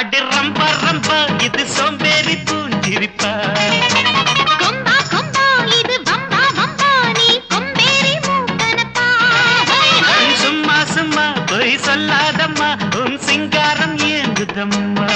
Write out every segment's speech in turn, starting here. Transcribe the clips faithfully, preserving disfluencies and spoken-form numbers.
அடி ரம்பா ரம்பா இது சோம்பேறி பூண்டிருப்பா கொம்பா கொம்பா இது வம்பா வம்பா நீ கொம்பேறி மூக்கனப்பா சும்மா சும்மா போய் சொல்லாதம்மா உன் சிங்காரம் ஏங்குதம்மா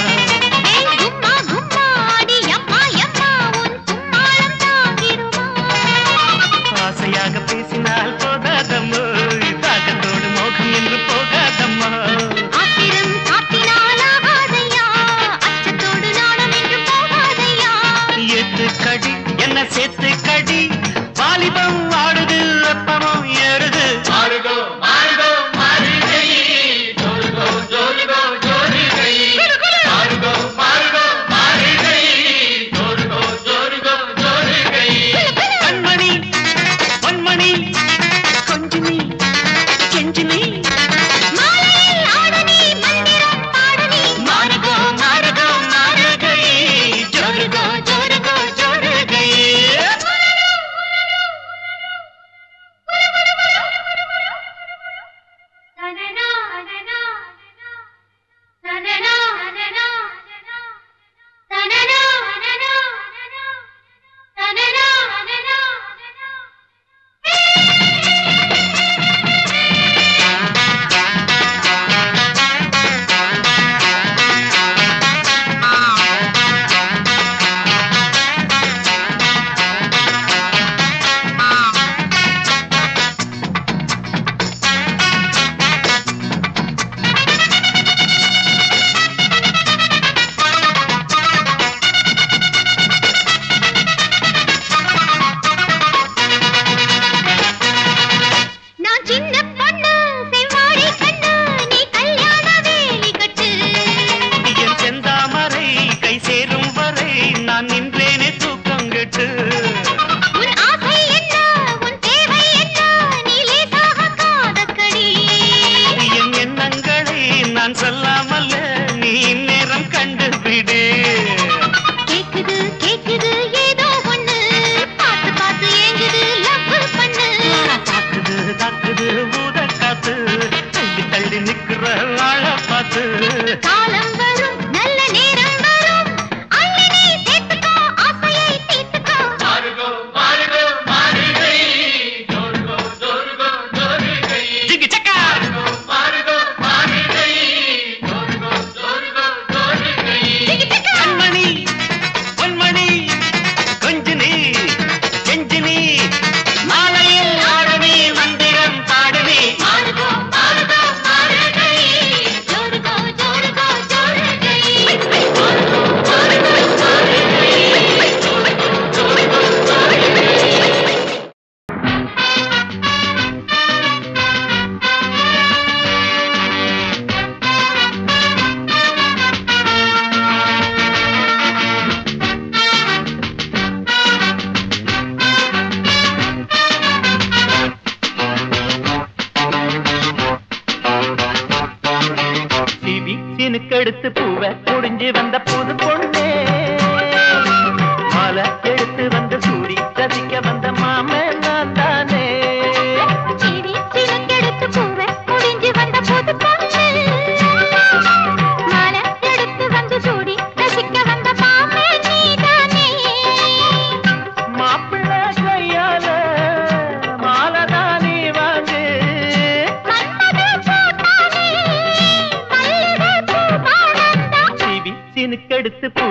எடுத்து போ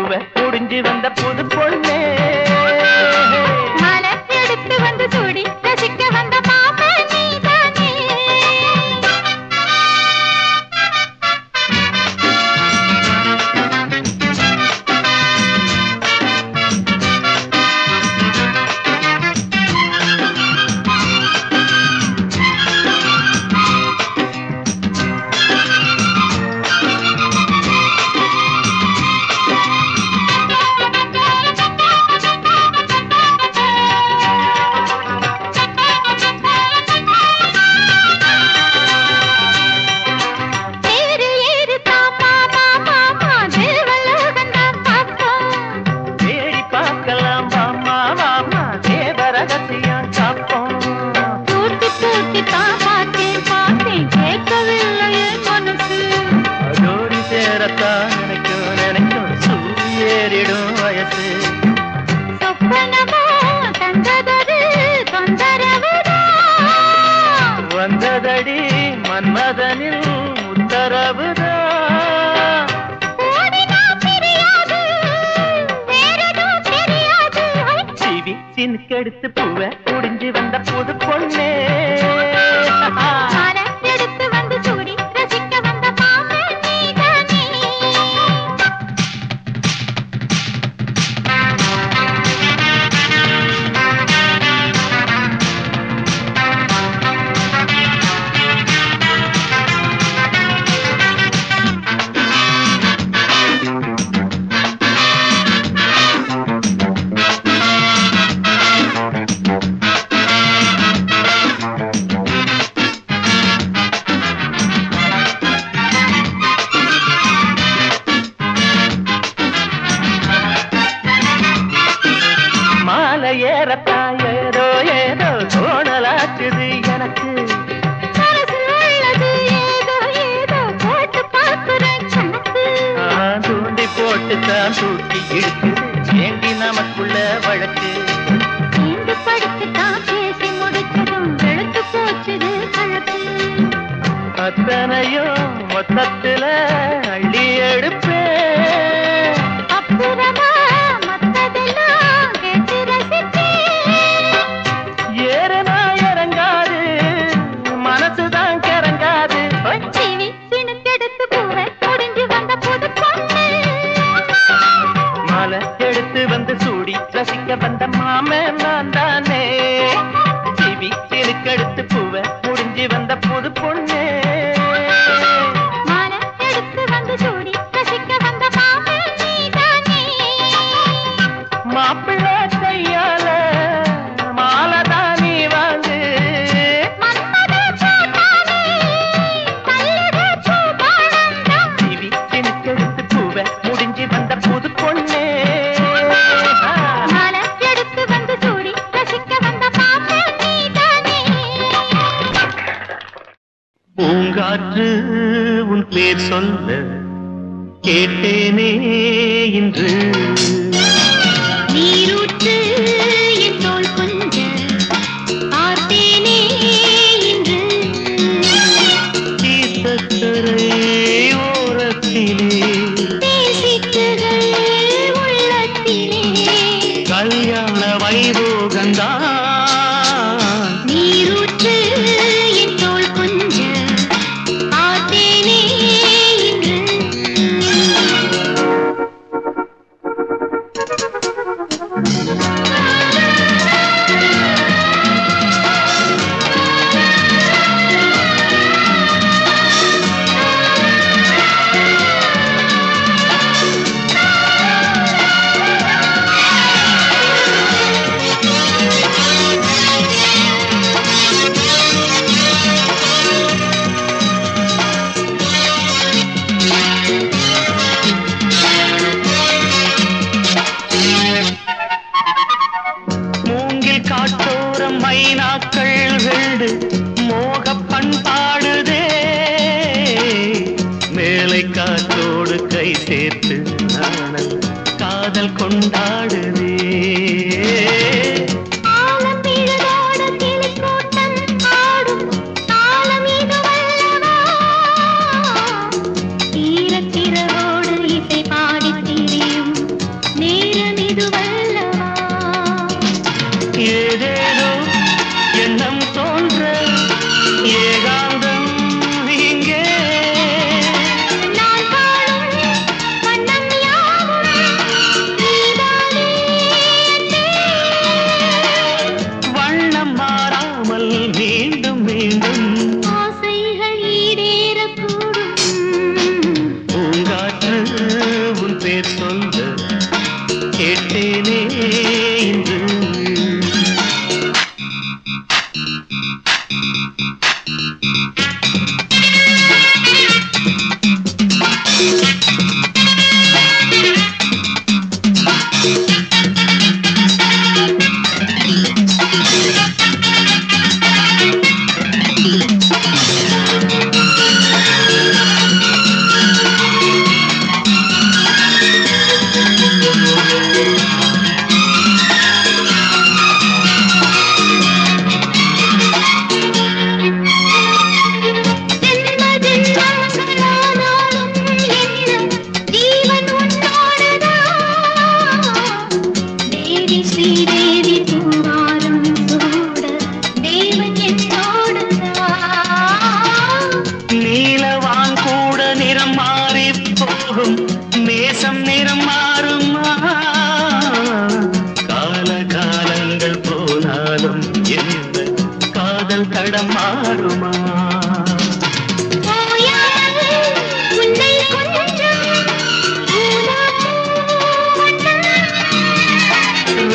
காதல் தடமாறுமா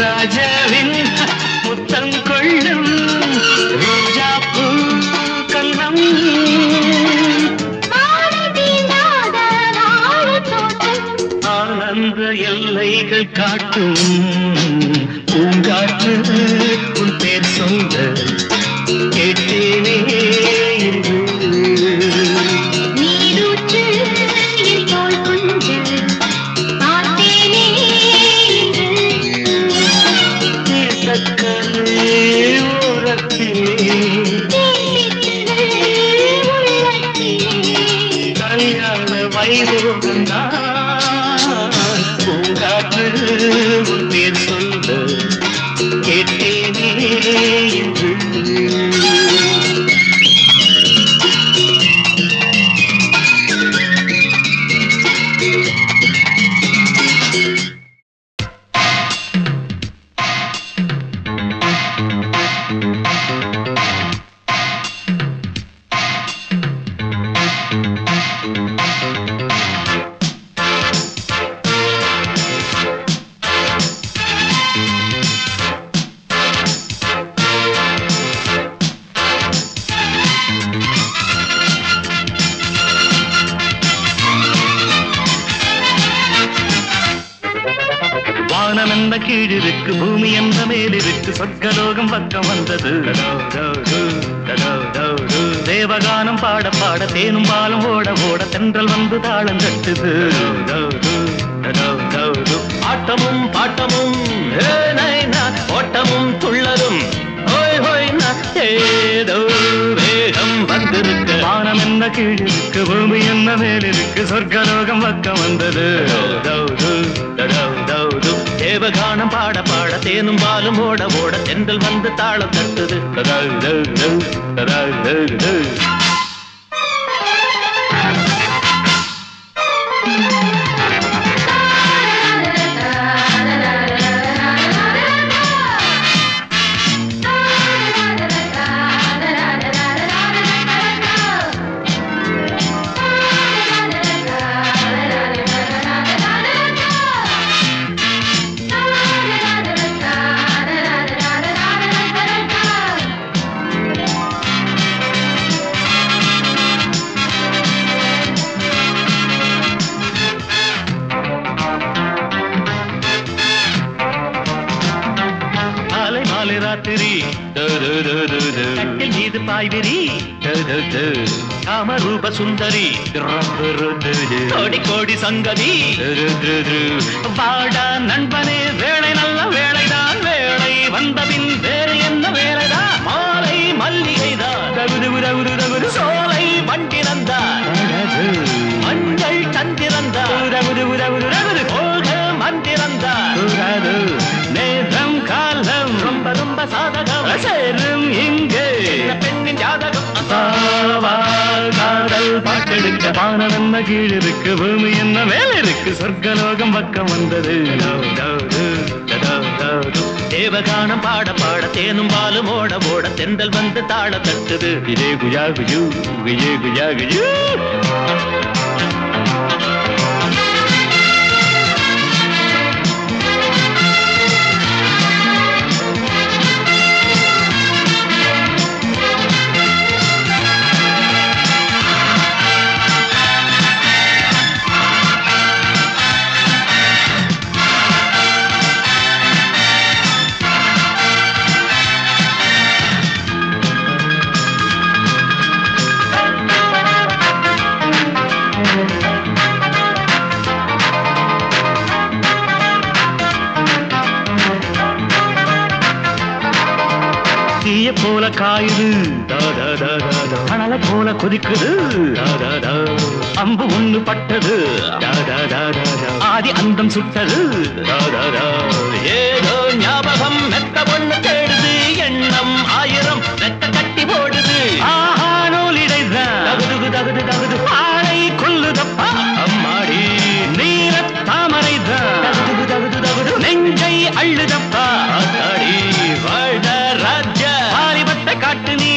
ராஜாவின் முத்தம் கொள்ளும் ரோஜா பூ கண்ணம் ஆனந்த எல்லைகள் காட்டும் பூங்காற்று உன் பேர் சொந்த கேட்டேனே காட்டு நீ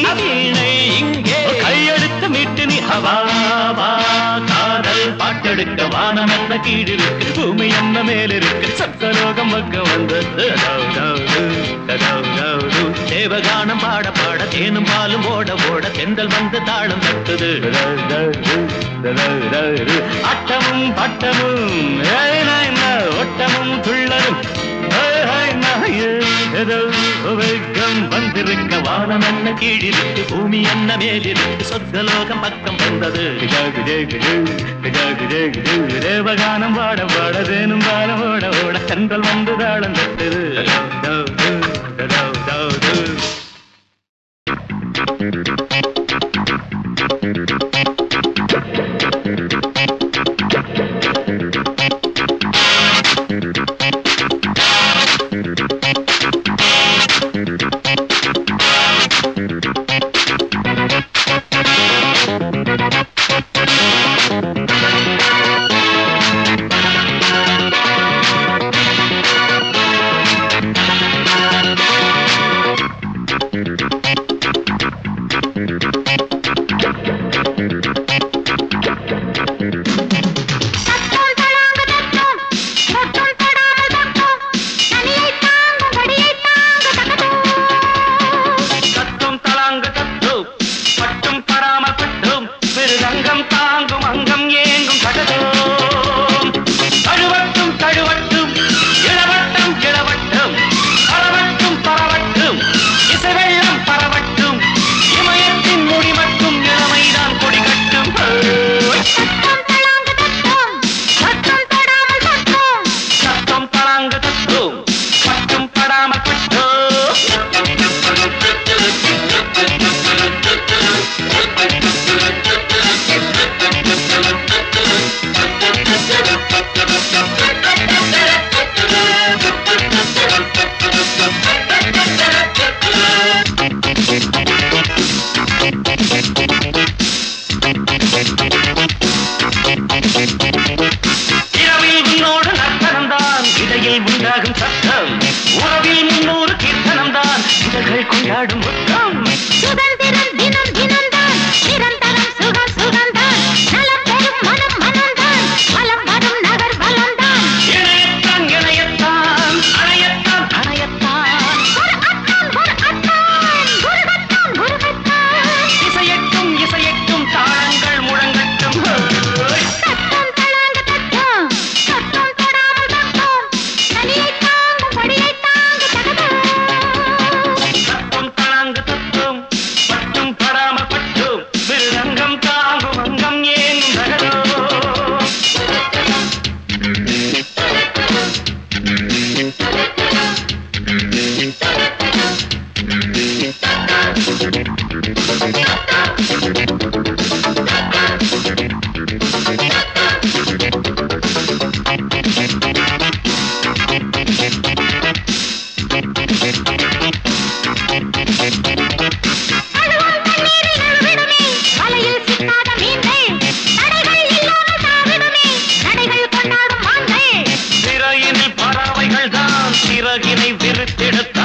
தங்கம்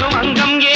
தாங்கும் அங்கம்